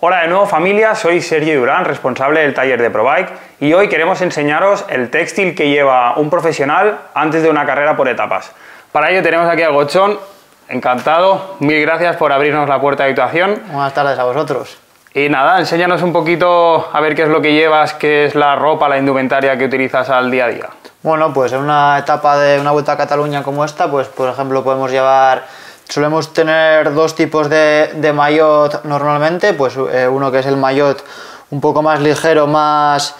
Hola de nuevo familia, soy Sergi Durán, responsable del taller de ProBike, y hoy queremos enseñaros el textil que lleva un profesional antes de una carrera por etapas. Para ello tenemos aquí a Gotzon, encantado, mil gracias por abrirnos la puerta de actuación. Buenas tardes a vosotros. Y nada, enséñanos un poquito a ver qué es lo que llevas, qué es la ropa, la indumentaria que utilizas al día a día. Bueno, pues en una etapa de una vuelta a Cataluña como esta, pues por ejemplo podemos llevar... Solemos tener dos tipos de maillot normalmente, pues uno que es el maillot un poco más ligero, más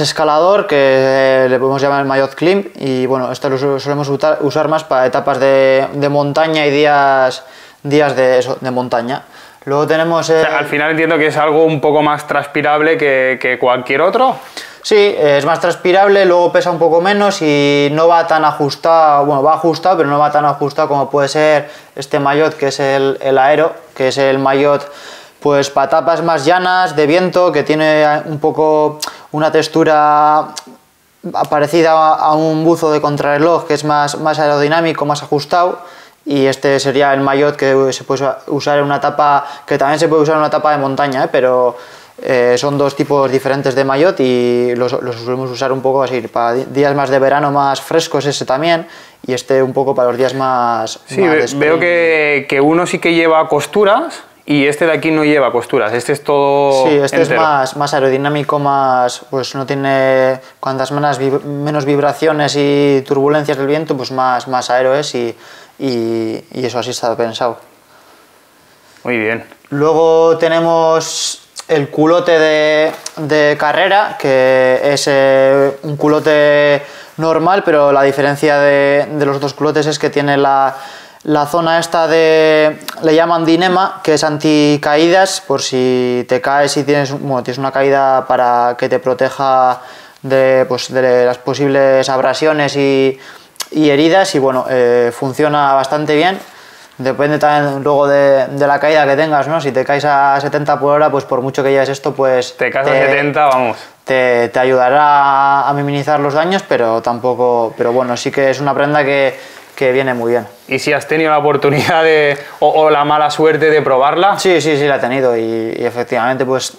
escalador, que le podemos llamar el maillot climb, y bueno, este lo solemos usar más para etapas de montaña y días de montaña. Luego tenemos... O sea, al final entiendo que es algo un poco más transpirable que cualquier otro. Sí, es más transpirable, luego pesa un poco menos y no va tan ajustado, bueno, va ajustado, pero no va tan ajustado como puede ser este maillot, que es el aero, que es el maillot pues para etapas más llanas, de viento, que tiene un poco una textura parecida a un buzo de contrarreloj, que es más aerodinámico, más ajustado. Y este sería el maillot que se puede usar en una etapa, que también se puede usar en una etapa de montaña, pero... son dos tipos diferentes de maillot y los solemos usar un poco así, para días más de verano más frescos ese también, y este un poco para los días más... Sí, más veo que uno sí que lleva costuras y este de aquí no lleva costuras, este es todo... Sí, este entero. Es más aerodinámico, más, pues no tiene cuantas menos vibraciones y turbulencias del viento, pues más aero es y eso así está pensado. Muy bien. Luego tenemos... el culote de carrera, que es un culote normal, pero la diferencia de los otros culotes es que tiene la zona esta le llaman dinema, que es anticaídas, por si te caes y tienes una caída para que te proteja de las posibles abrasiones y heridas, y bueno, funciona bastante bien. Depende también luego de la caída que tengas, ¿no? Si te caes a 70 por hora, pues por mucho que lleves esto, pues... Te caes a 70, vamos. Te ayudará a minimizar los daños, pero tampoco... Pero bueno, sí que es una prenda que viene muy bien. ¿Y si has tenido la oportunidad o la mala suerte de probarla? Sí, la he tenido y efectivamente, pues...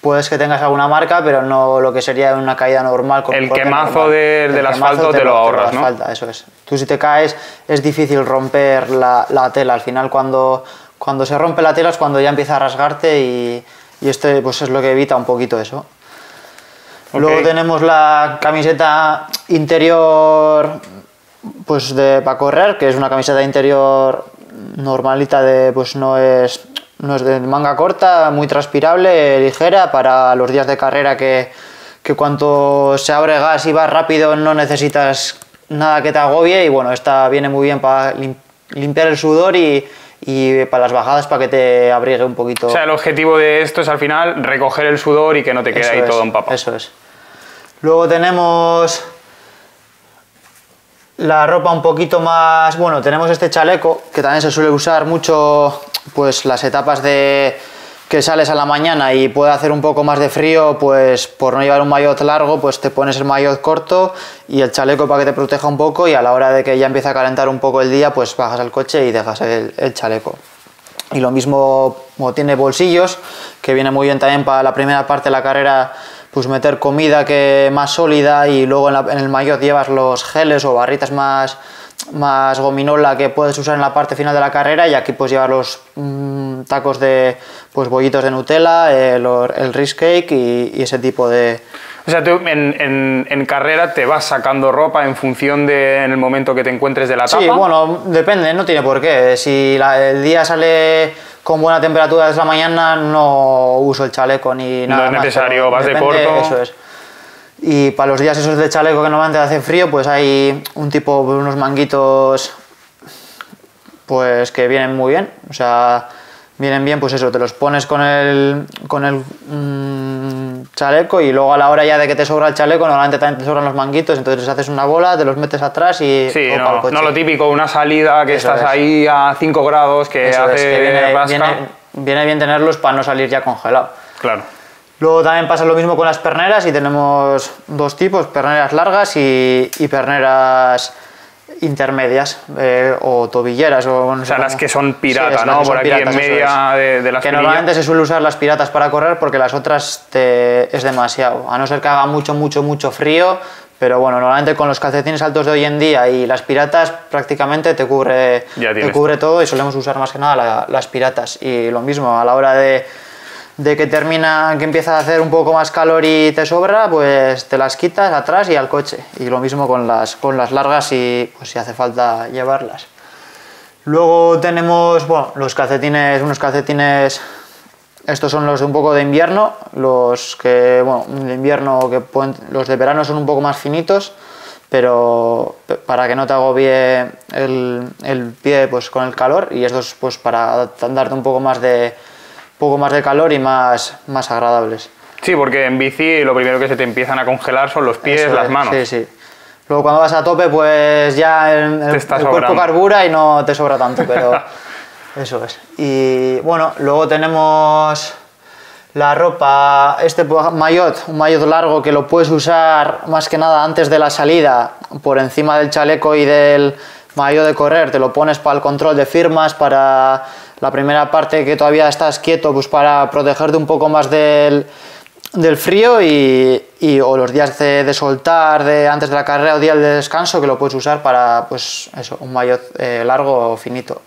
Puedes que tengas alguna marca, pero no lo que sería una caída normal. Con el quemazo del asfalto te lo ahorras, ¿no? Eso es. Tú si te caes es difícil romper la tela. Al final cuando se rompe la tela es cuando ya empieza a rasgarte y este pues es lo que evita un poquito eso. Okay. Luego tenemos la camiseta interior pues para correr, que es una camiseta interior normalita de pues no es de manga corta, muy transpirable, ligera, para los días de carrera que cuanto se abre gas y vas rápido no necesitas nada que te agobie, y bueno, esta viene muy bien para limpiar el sudor y para las bajadas para que te abrigue un poquito. O sea, el objetivo de esto es al final recoger el sudor y que no te quede ahí todo empapado. Eso es. Luego tenemos la ropa un poquito más... Bueno, tenemos este chaleco que también se suele usar mucho... Pues las etapas de que sales a la mañana y puede hacer un poco más de frío, pues por no llevar un maillot largo, pues te pones el maillot corto y el chaleco para que te proteja un poco, y a la hora de que ya empieza a calentar un poco el día, pues bajas al coche y dejas el chaleco. Y lo mismo, como tiene bolsillos, que viene muy bien también para la primera parte de la carrera, pues meter comida que más sólida, y luego en el maillot llevas los geles o barritas más gominola que puedes usar en la parte final de la carrera, y aquí pues llevar los tacos de pues bollitos de Nutella, el rice cake y ese tipo de... O sea, tú en carrera te vas sacando ropa en función de en el momento que te encuentres de la etapa. Sí, bueno, depende, no tiene por qué. Si el día sale con buena temperatura desde la mañana, no uso el chaleco ni nada. No es necesario, más, vas depende, de corto. Eso es. Y para los días esos de chaleco que normalmente hace frío, pues hay un tipo, unos manguitos pues que vienen muy bien, o sea, vienen bien, pues eso, te los pones con el chaleco, y luego a la hora ya de que te sobra el chaleco, normalmente también te sobran los manguitos, entonces haces una bola, te los metes atrás y... Sí, no lo típico, una salida que eso estás es. Ahí a 5 grados, que eso hace... Es, que viene bien tenerlos para no salir ya congelado. Claro. Luego también pasa lo mismo con las perneras, y tenemos dos tipos, perneras largas y perneras intermedias o tobilleras. O sea, las que son pirata, sí, ¿no? Por aquí en media de las que normalmente se suele usar las piratas para correr porque las otras es demasiado. A no ser que haga mucho frío, pero bueno, normalmente con los calcetines altos de hoy en día y las piratas prácticamente te cubre todo, y solemos usar más que nada las piratas. Y lo mismo, a la hora de que empieza a hacer un poco más calor y te sobra, pues te las quitas atrás y al coche. Y lo mismo con las largas, y pues si hace falta llevarlas. Luego tenemos, bueno, los calcetines, unos calcetines, estos son los de un poco de invierno, los que, bueno, de invierno, que pueden, los de verano son un poco más finitos, pero para que no te agobie el pie pues con el calor, y estos pues para darte un poco más de calor y más agradables. Sí, porque en bici lo primero que se te empiezan a congelar son los pies, las manos. Sí, sí. Luego cuando vas a tope pues ya el cuerpo carbura y no te sobra tanto, pero eso es. Y bueno, luego tenemos la ropa, este maillot, un maillot largo que lo puedes usar más que nada antes de la salida, por encima del chaleco y del maillot de correr. Te lo pones para el control de firmas, para la primera parte que todavía estás quieto, pues para protegerte un poco más del frío, o los días de soltar, antes de la carrera o día de descanso, que lo puedes usar para, pues eso, un maillot largo o finito.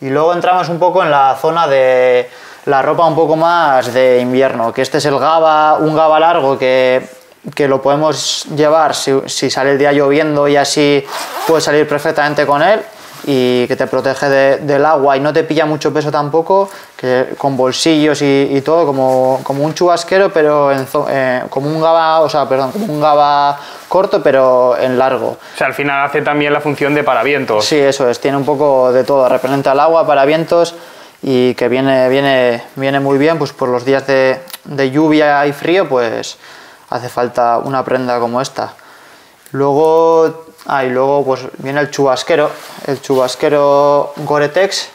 Y luego entramos un poco en la zona de la ropa un poco más de invierno, que este es el gaba, un gaba largo que lo podemos llevar si sale el día lloviendo, y así puedes salir perfectamente con él, y que te protege del agua y no te pilla mucho peso tampoco, que con bolsillos y todo, como un chubasquero, pero como un gaba, o sea, perdón, como un gaba corto pero en largo. O sea, al final hace también la función de paravientos. Sí, eso es, tiene un poco de todo, repelente al agua, paravientos, y que viene muy bien pues por los días de lluvia y frío, pues hace falta una prenda como esta. Luego, luego pues viene el chubasquero Gore-Tex,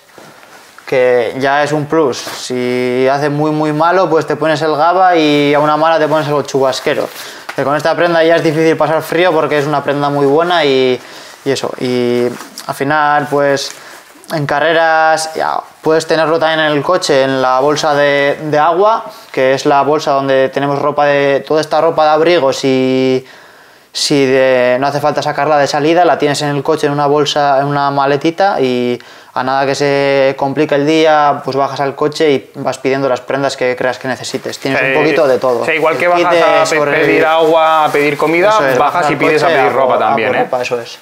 que ya es un plus. Si hace muy malo, pues te pones el gaba, y a una mala te pones el chubasquero. Que con esta prenda ya es difícil pasar frío porque es una prenda muy buena, y eso. Y al final, pues en carreras ya puedes tenerlo también en el coche, en la bolsa de agua, que es la bolsa donde tenemos ropa toda esta ropa de abrigo. Si no hace falta sacarla de salida, la tienes en el coche en una bolsa, en una maletita, y a nada que se complique el día, pues bajas al coche y vas pidiendo las prendas que creas que necesites. Tienes un poquito de todo. O sea, igual que bajas a pedir agua, a pedir comida, es, bajas y pides a pedir ropa también. Ropa, eso es.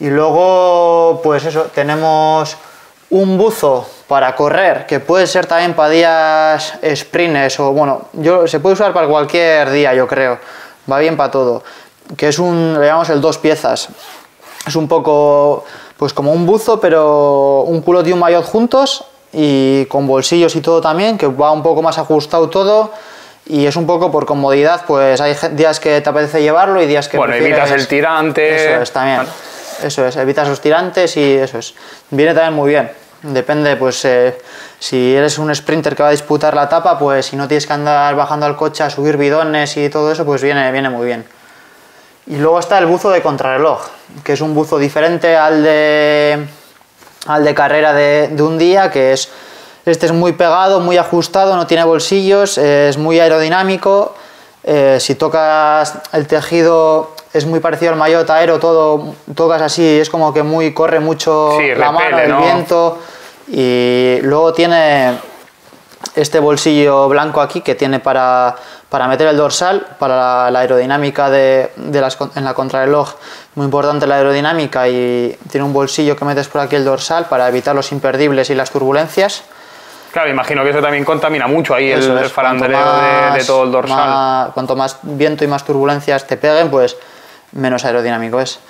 Y luego, pues eso, tenemos un buzo para correr, que puede ser también para días sprints, o bueno, se puede usar para cualquier día, yo creo. Va bien para todo. Que es le llamamos el dos piezas. Es un poco, pues como un buzo, pero un culot y un maillot juntos, y con bolsillos y todo también, que va un poco más ajustado todo, y es un poco por comodidad, pues hay días que te apetece llevarlo y días que bueno, prefieres. Evitas el tirante. Eso es, también. Bueno. Eso es, evitas los tirantes, y eso es. Viene también muy bien. Depende, pues si eres un sprinter que va a disputar la etapa, pues si no tienes que andar bajando al coche a subir bidones y todo eso, pues viene muy bien. Y luego está el buzo de contrarreloj, que es un buzo diferente al de carrera de un día, que es, este es muy pegado, muy ajustado, no tiene bolsillos, es muy aerodinámico, si tocas el tejido es muy parecido al maillot aero, todo tocas así, es como que corre mucho, sí, la repele, mano, el viento, y luego tiene este bolsillo blanco aquí que tiene para meter el dorsal, para la aerodinámica en la contrarreloj, muy importante la aerodinámica, y tiene un bolsillo que metes por aquí el dorsal para evitar los imperdibles y las turbulencias. Claro, imagino que eso también contamina mucho ahí el faranduleo de todo el dorsal. Cuanto más viento y más turbulencias te peguen, pues menos aerodinámico es.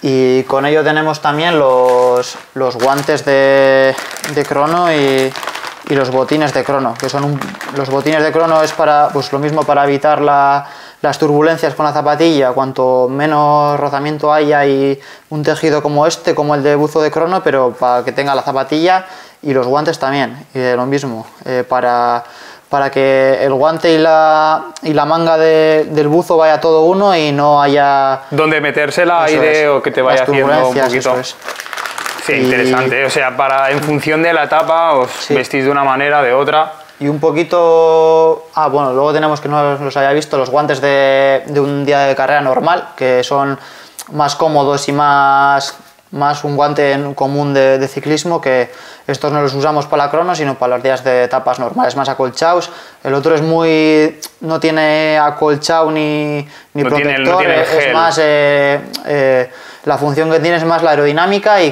Y con ello tenemos también los guantes de crono y los botines de crono, que son los botines de crono es para, pues lo mismo, para evitar las turbulencias con la zapatilla, cuanto menos rozamiento haya, y un tejido como este, como el de buzo de crono, pero para que tenga la zapatilla. Y los guantes también, y lo mismo, para para que el guante y la manga del buzo vaya todo uno y no haya... donde metérsela aire o que te vaya haciendo un poquito... Sí, interesante. O sea, en función de la etapa os vestís de una manera, de otra... Y un poquito... Ah, bueno, luego tenemos, que no los había visto, los guantes de un día de carrera normal, que son más cómodos y más un guante común de ciclismo, que estos no los usamos para la crono, sino para los días de etapas normales, más acolchados. El otro es muy... no tiene acolchado ni protector, no tiene el gel. Es más... la función que tiene es más la aerodinámica y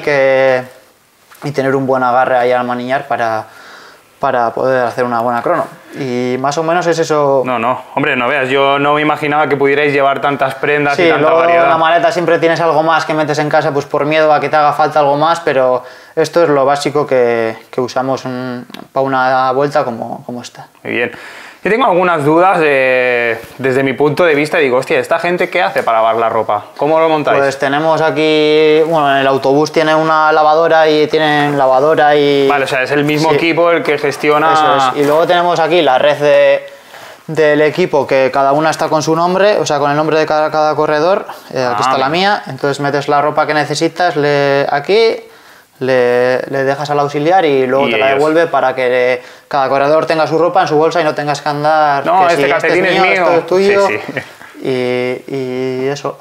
tener un buen agarre ahí al manillar para poder hacer una buena crono. Y más o menos es eso... No, hombre, no veas, yo no me imaginaba que pudierais llevar tantas prendas y tanta variedad. En la maleta siempre tienes algo más que metes en casa, pues por miedo a que te haga falta algo más, pero esto es lo básico que usamos para una vuelta como está. Muy bien. Yo tengo algunas dudas, desde mi punto de vista, digo, hostia, ¿esta gente qué hace para lavar la ropa? ¿Cómo lo montáis? Pues tenemos aquí, bueno, en el autobús tiene una lavadora y tienen lavadora y... Vale, o sea, es el mismo equipo el que gestiona... Eso es. Y luego tenemos aquí la red del equipo, que cada una está con su nombre, o sea, con el nombre de cada corredor, aquí está la mía, entonces metes la ropa que necesitas aquí... Le dejas al auxiliar y luego te la devuelve para que cada corredor tenga su ropa en su bolsa y no tengas que andar... No, que calcetín es mío, esto es tuyo... Y eso.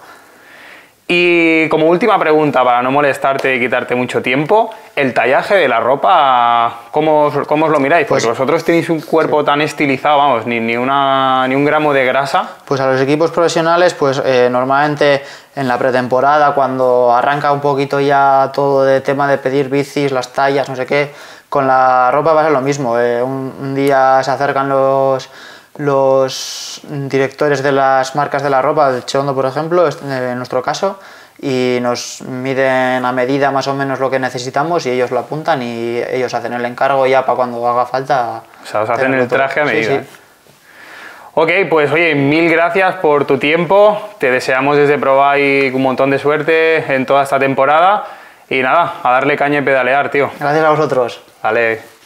Y como última pregunta, para no molestarte y quitarte mucho tiempo, el tallaje de la ropa, ¿cómo os lo miráis? Porque vosotros tenéis un cuerpo tan estilizado, vamos, ni un gramo de grasa. Pues a los equipos profesionales, pues normalmente en la pretemporada, cuando arranca un poquito ya todo de tema de pedir bicis, las tallas, no sé qué, con la ropa va a ser lo mismo. Un día se acercan los directores de las marcas de la ropa, del Etxeondo por ejemplo, en nuestro caso, y nos miden a medida más o menos lo que necesitamos y ellos lo apuntan y ellos hacen el encargo ya para cuando haga falta. O sea, os hacen el traje a medida. Sí, sí. Ok, pues oye, mil gracias por tu tiempo, te deseamos desde ProBike un montón de suerte en toda esta temporada y nada, a darle caña y pedalear, tío. Gracias a vosotros. Vale.